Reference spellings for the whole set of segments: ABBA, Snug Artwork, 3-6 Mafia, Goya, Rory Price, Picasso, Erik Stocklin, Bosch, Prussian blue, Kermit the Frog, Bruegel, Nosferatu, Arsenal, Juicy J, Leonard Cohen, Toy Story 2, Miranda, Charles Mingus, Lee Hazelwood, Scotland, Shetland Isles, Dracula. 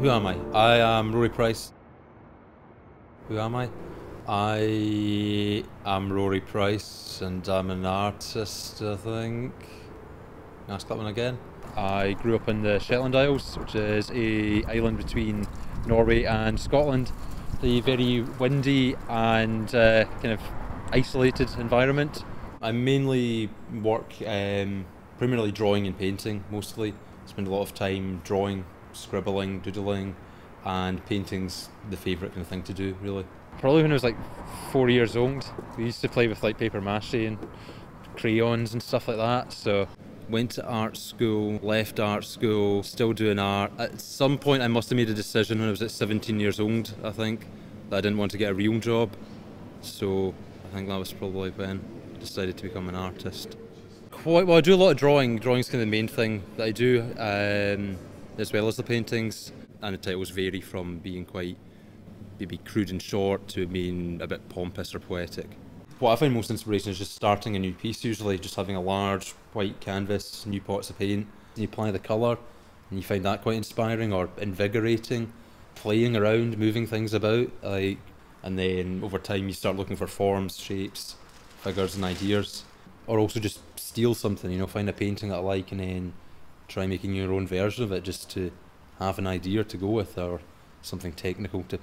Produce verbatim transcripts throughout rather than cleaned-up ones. Who am I? I am Rory Price. Who am I? I am Rory Price, and I'm an artist, I think. Can I ask that one again? I grew up in the Shetland Isles, which is a island between Norway and Scotland. The very windy and uh, kind of isolated environment. I mainly work um, primarily drawing and painting, mostly. I spend a lot of time drawing, scribbling, doodling, and painting's the favourite kind of thing to do, really. Probably when I was like four years old, we used to play with like paper mache and crayons and stuff like that, so. Went to art school, left art school, still doing art. At some point I must have made a decision when I was at seventeen years old, I think, that I didn't want to get a real job. So I think that was probably when I decided to become an artist. Quite well, I do a lot of drawing. Drawing's kind of the main thing that I do, um, as well as the paintings. And the titles vary from being quite maybe crude and short to being a bit pompous or poetic. What I find most inspiration is just starting a new piece, usually just having a large white canvas, new pots of paint, and you apply the colour and you find that quite inspiring or invigorating, playing around, moving things about, like, and then over time you start looking for forms, shapes, figures and ideas. Or also just steal something, you know, find a painting that I like and then try making your own version of it just to have an idea to go with or something technical to,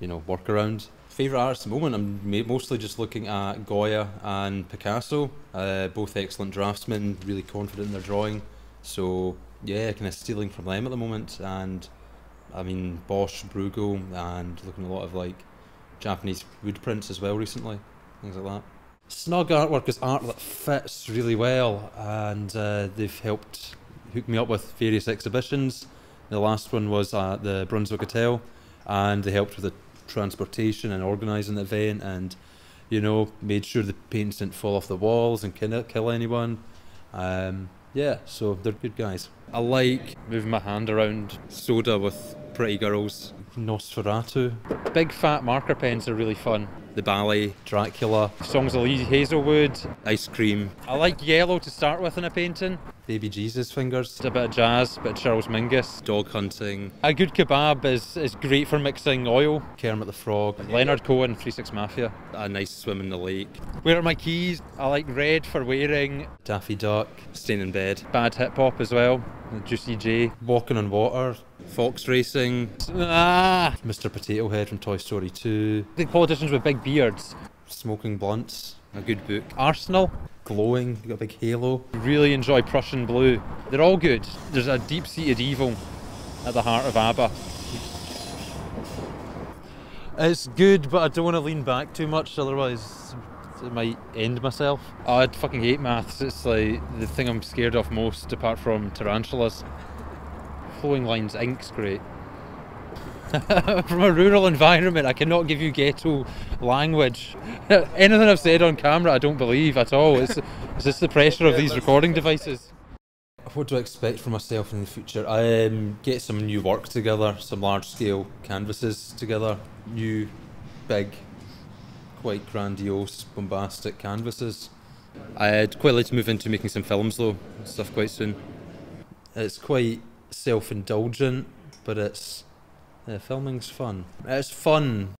you know, work around. Favourite artists at the moment, I'm mostly just looking at Goya and Picasso, uh, both excellent draftsmen, really confident in their drawing, so yeah, kind of stealing from them at the moment. And I mean Bosch, Bruegel, and looking at a lot of like Japanese wood prints as well recently, things like that. SnugArtwork is art that fits really well, and uh, they've helped hook me up with various exhibitions. The last one was at the Brunswick Hotel, and they helped with the transportation and organising the event, and you know, made sure the paints didn't fall off the walls and kill anyone. Um, yeah, so they're good guys. I like moving my hand around. Soda with pretty girls. Nosferatu. Big fat marker pens are really fun. The ballet, Dracula. Songs of Lee Hazelwood. Ice cream. I like yellow to start with in a painting. Baby Jesus fingers. A bit of jazz, a bit of Charles Mingus. Dog hunting. A good kebab is, is great for mixing oil. Kermit the Frog. Leonard Cohen, three six Mafia. A nice swim in the lake. Where are my keys? I like red for wearing. Daffy Duck. Staying in bed. Bad hip hop as well. Juicy J. Walking on water. Fox racing. Ah! Mister Potato Head from Toy Story two. The politicians with big beards. Smoking blunts. A good book. Arsenal. Glowing, you've got a big halo. Really enjoy Prussian Blue. They're all good. There's a deep-seated evil at the heart of ABBA. It's good, but I don't want to lean back too much, otherwise it might end myself. I fucking hate maths. It's like the thing I'm scared of most, apart from tarantulas. Flowing lines, ink's great. From a rural environment, I cannot give you ghetto language. Anything I've said on camera I don't believe at all. It's, it's just the pressure of these recording devices. What do I expect for myself in the future? I um, get some new work together, some large scale canvases together, new, big, quite grandiose, bombastic canvases. I'd quite like to move into making some films though, stuff quite soon. It's quite self-indulgent, but it's... yeah, filming's fun. It's fun.